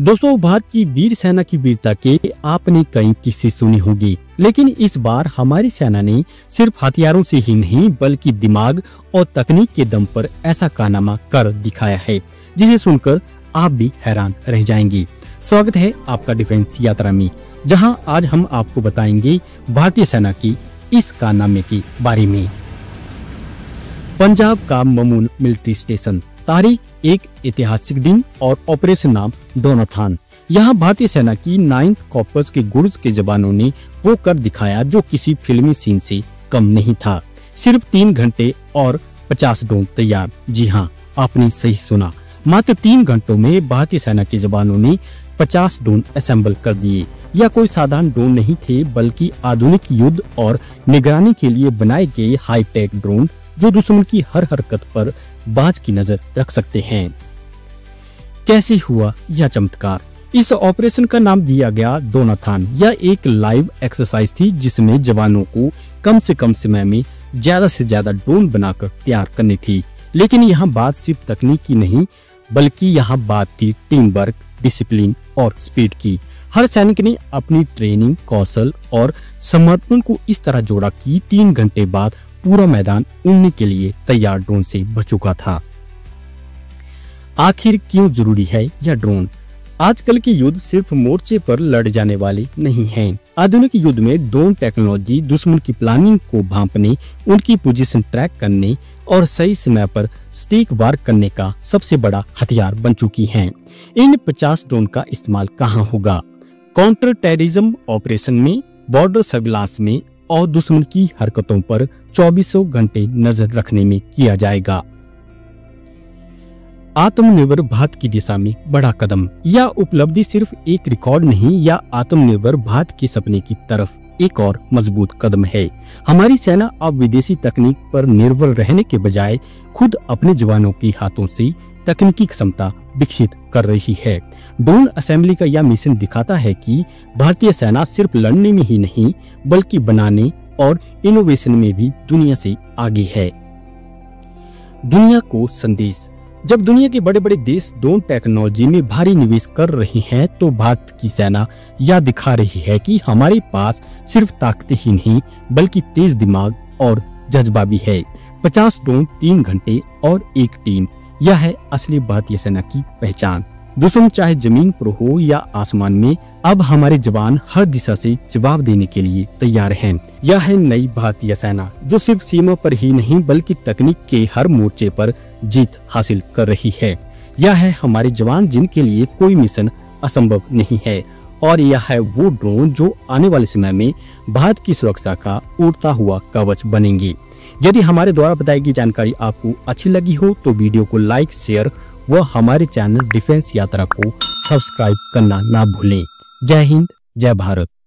दोस्तों भारत की वीर सेना की वीरता के आपने कई किस्से सुने होंगे, लेकिन इस बार हमारी सेना ने सिर्फ हथियारों से ही नहीं बल्कि दिमाग और तकनीक के दम पर ऐसा कारनामा कर दिखाया है जिसे सुनकर आप भी हैरान रह जाएंगे। स्वागत है आपका डिफेंस यात्रा में, जहां आज हम आपको बताएंगे भारतीय सेना की इस कारनामे के बारे में। पंजाब का ममून मिलिट्री स्टेशन, तारीख एक ऐतिहासिक दिन और ऑपरेशन नाम डोनाथान। यहाँ भारतीय सेना की 9th कॉर्प्स के गुर्ज के जवानों ने वो कर दिखाया जो किसी फिल्मी सीन से कम नहीं था। सिर्फ 3 घंटे और 50 ड्रोन तैयार। जी हाँ, आपने सही सुना, मात्र 3 घंटों में भारतीय सेना के जवानों ने 50 ड्रोन असेंबल कर दिए। यह कोई साधारण ड्रोन नहीं थे बल्कि आधुनिक युद्ध और निगरानी के लिए बनाए गए हाईटेक ड्रोन जो दुश्मन की हर हरकत पर बाज की नजर रख सकते हैं। कैसे हुआ यह चमत्कार? इस ऑपरेशन का नाम दिया गया डोनाथान। यह एक लाइव एक्सरसाइज थी जिसमें जवानों को कम समय में ज्यादा से ज्यादा ड्रोन बनाकर तैयार करनी थी। लेकिन यहाँ बात सिर्फ तकनीक की नहीं बल्कि यहाँ बात थी टीम वर्क, डिसिप्लिन और स्पीड की। हर सैनिक ने अपनी ट्रेनिंग, कौशल और समर्पण को इस तरह जोड़ा कि 3 घंटे बाद पूरा मैदान उड़ने के लिए तैयार ड्रोन से भर चुका था। आखिर क्यों जरूरी है यह ड्रोन? आजकल के युद्ध सिर्फ मोर्चे पर लड़ जाने वाले नहीं हैं। आधुनिक युद्ध में ड्रोन टेक्नोलॉजी दुश्मन की प्लानिंग को भांपने, उनकी पोजीशन ट्रैक करने और सही समय पर स्टिक वार करने का सबसे बड़ा हथियार बन चुकी है। इन 50 ड्रोन का इस्तेमाल कहाँ होगा? काउंटर टेररिज्म ऑपरेशन में, बॉर्डर सर्विलांस में और दुश्मन की हरकतों पर 2400 घंटे नजर रखने में किया जाएगा। आत्मनिर्भर भारत की दिशा में बड़ा कदम। यह उपलब्धि सिर्फ एक रिकॉर्ड नहीं, यह आत्मनिर्भर भारत के सपने की तरफ एक और मजबूत कदम है। हमारी सेना अब विदेशी तकनीक पर निर्भर रहने के बजाय खुद अपने जवानों के हाथों से तकनीकी क्षमता विकसित कर रही है। ड्रोन असेंबली का यह मिशन दिखाता है कि भारतीय सेना सिर्फ लड़ने में ही नहीं बल्कि बनाने और इनोवेशन में भी दुनिया से आगे है। दुनिया को संदेश। जब दुनिया के बड़े बड़े देश ड्रोन टेक्नोलॉजी में भारी निवेश कर रहे हैं तो भारत की सेना यह दिखा रही है कि हमारे पास सिर्फ ताकतें ही नहीं बल्कि तेज दिमाग और जज्बा भी है। 50 ड्रोन, 3 घंटे और एक टीम, यह है असली भारतीय सेना की पहचान। दुश्मन चाहे जमीन पर हो या आसमान में, अब हमारे जवान हर दिशा से जवाब देने के लिए तैयार हैं। यह है नई भारतीय सेना जो सिर्फ सीमा पर ही नहीं बल्कि तकनीक के हर मोर्चे पर जीत हासिल कर रही है। यह है हमारे जवान जिनके लिए कोई मिशन असंभव नहीं है, और यह है वो ड्रोन जो आने वाले समय में भारत की सुरक्षा का उड़ता हुआ कवच बनेंगे। यदि हमारे द्वारा बताई गई जानकारी आपको अच्छी लगी हो तो वीडियो को लाइक, शेयर व हमारे चैनल डिफेंस यात्रा को सब्सक्राइब करना ना भूलें। जय हिंद, जय भारत।